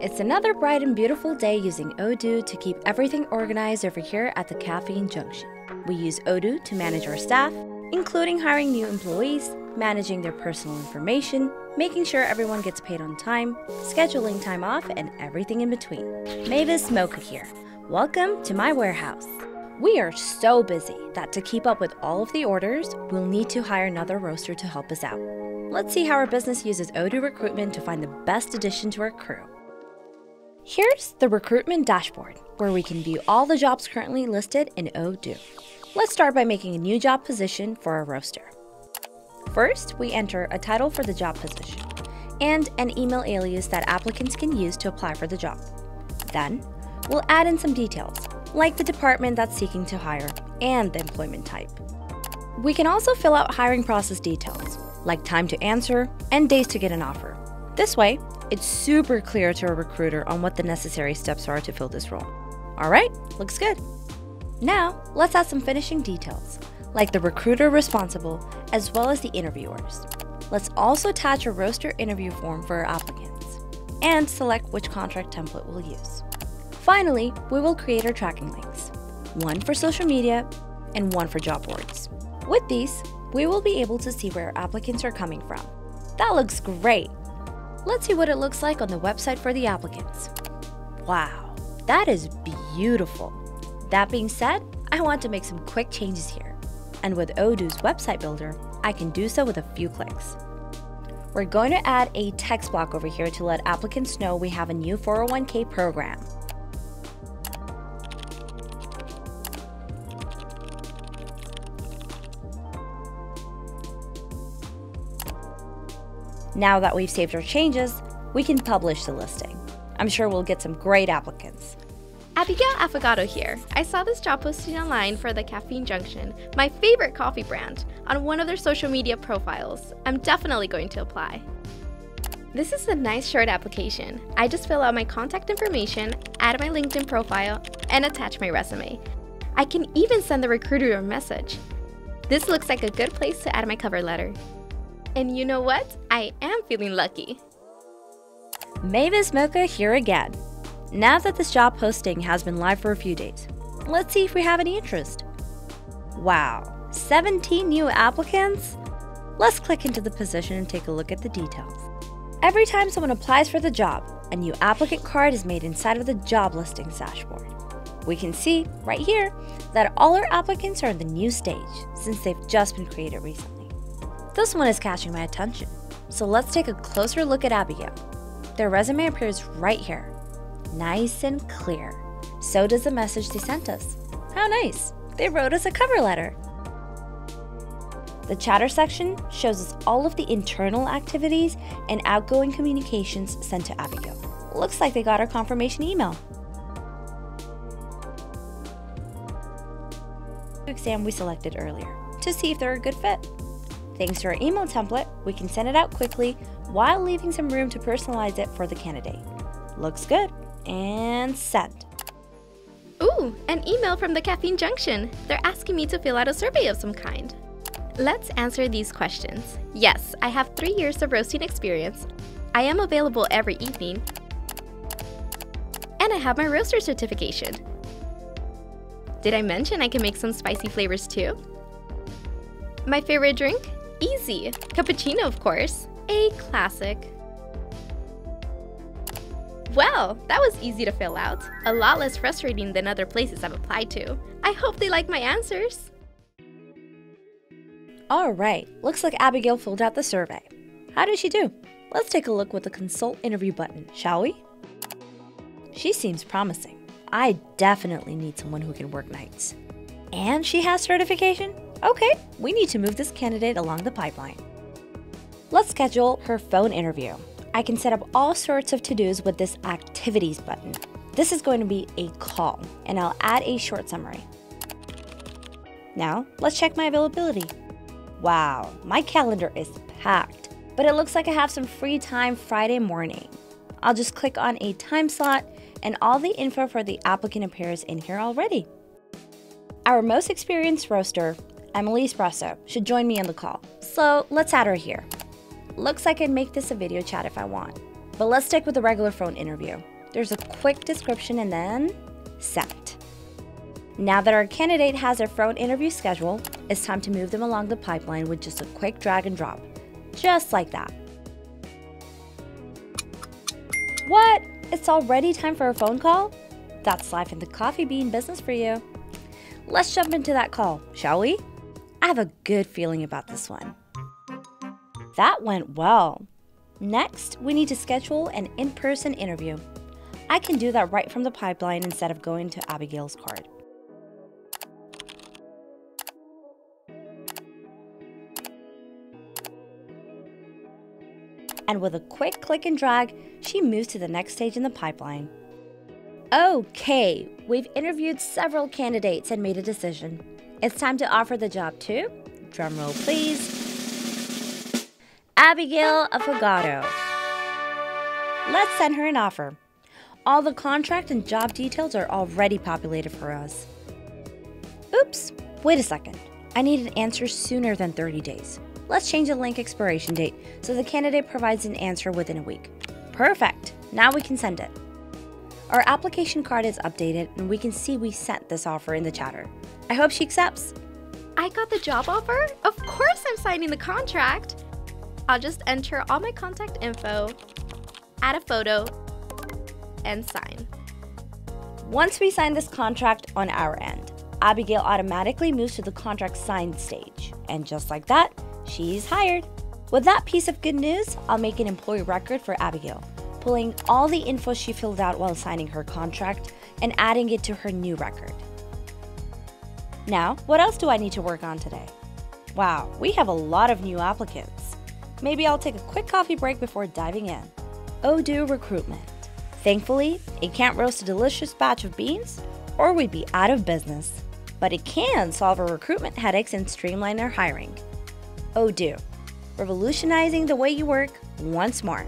It's another bright and beautiful day using Odoo to keep everything organized over here at the Caffeine Junction. We use Odoo to manage our staff, including hiring new employees, managing their personal information, making sure everyone gets paid on time, scheduling time off, and everything in between. Mavis Mocha here. Welcome to my warehouse. We are so busy that to keep up with all of the orders, we'll need to hire another roaster to help us out. Let's see how our business uses Odoo Recruitment to find the best addition to our crew. Here's the recruitment dashboard, where we can view all the jobs currently listed in Odoo. Let's start by making a new job position for our roaster. First, we enter a title for the job position and an email alias that applicants can use to apply for the job. Then, we'll add in some details, like the department that's seeking to hire and the employment type. We can also fill out hiring process details, like time to answer and days to get an offer. This way, it's super clear to a recruiter on what the necessary steps are to fill this role. All right, looks good. Now, let's add some finishing details, like the recruiter responsible as well as the interviewers. Let's also attach a roster interview form for our applicants and select which contract template we'll use. Finally, we will create our tracking links, one for social media and one for job boards. With these, we will be able to see where our applicants are coming from. That looks great. Let's see what it looks like on the website for the applicants. Wow, that is beautiful. That being said, I want to make some quick changes here. And with Odoo's website builder, I can do so with a few clicks. We're going to add a text block over here to let applicants know we have a new 401k program. Now that we've saved our changes, we can publish the listing. I'm sure we'll get some great applicants. Abigail Affogato here. I saw this job posting online for the Caffeine Junction, my favorite coffee brand, on one of their social media profiles. I'm definitely going to apply. This is a nice short application. I just fill out my contact information, add my LinkedIn profile, and attach my resume. I can even send the recruiter a message. This looks like a good place to add my cover letter. And you know what? I am feeling lucky. Mavis Mocha here again. Now that this job posting has been live for a few days, let's see if we have any interest. Wow, 17 new applicants? Let's click into the position and take a look at the details. Every time someone applies for the job, a new applicant card is made inside of the job listings dashboard. We can see right here that all our applicants are in the new stage since they've just been created recently. This one is catching my attention, so let's take a closer look at Abigail. Their resume appears right here, nice and clear. So does the message they sent us. How nice, they wrote us a cover letter. The chatter section shows us all of the internal activities and outgoing communications sent to Abigail. Looks like they got our confirmation email. The exam we selected earlier to see if they're a good fit. Thanks to our email template, we can send it out quickly while leaving some room to personalize it for the candidate. Looks good. And send. Ooh, an email from the Caffeine Junction. They're asking me to fill out a survey of some kind. Let's answer these questions. Yes, I have 3 years of roasting experience. I am available every evening. And I have my roaster certification. Did I mention I can make some spicy flavors too? My favorite drink? Easy. Cappuccino, of course. A classic. Well, that was easy to fill out. A lot less frustrating than other places I've applied to. I hope they like my answers. All right, looks like Abigail filled out the survey. How did she do? Let's take a look with the consult interview button, shall we? She seems promising. I definitely need someone who can work nights. And she has certification? Okay, we need to move this candidate along the pipeline. Let's schedule her phone interview. I can set up all sorts of to-dos with this activities button. This is going to be a call, and I'll add a short summary. Now, let's check my availability. Wow, my calendar is packed, but it looks like I have some free time Friday morning. I'll just click on a time slot, and all the info for the applicant appears in here already. Our most experienced roaster, Elise Brusso, should join me on the call, so let's add her here. Looks like I can make this a video chat if I want. But let's stick with the regular phone interview. There's a quick description and then set. Now that our candidate has their phone interview schedule, it's time to move them along the pipeline with just a quick drag and drop. Just like that. What? It's already time for a phone call? That's life in the coffee bean business for you. Let's jump into that call, shall we? I have a good feeling about this one. That went well. Next, we need to schedule an in-person interview. I can do that right from the pipeline instead of going to Abigail's card. And with a quick click and drag, she moves to the next stage in the pipeline. Okay, we've interviewed several candidates and made a decision. It's time to offer the job to, drumroll please, Abigail Affogato. Let's send her an offer. All the contract and job details are already populated for us. Oops, wait a second. I need an answer sooner than 30 days. Let's change the link expiration date so the candidate provides an answer within a week. Perfect, now we can send it. Our application card is updated and we can see we sent this offer in the chatter. I hope she accepts. I got the job offer? Of course I'm signing the contract. I'll just enter all my contact info, add a photo, and sign. Once we sign this contract on our end, Abigail automatically moves to the contract signed stage. And just like that, she's hired. With that piece of good news, I'll make an employee record for Abigail, pulling all the info she filled out while signing her contract and adding it to her new record. Now, what else do I need to work on today? Wow, we have a lot of new applicants. Maybe I'll take a quick coffee break before diving in. Odoo recruitment. Thankfully, it can't roast a delicious batch of beans or we'd be out of business, but it can solve our recruitment headaches and streamline our hiring. Odoo, revolutionizing the way you work once more.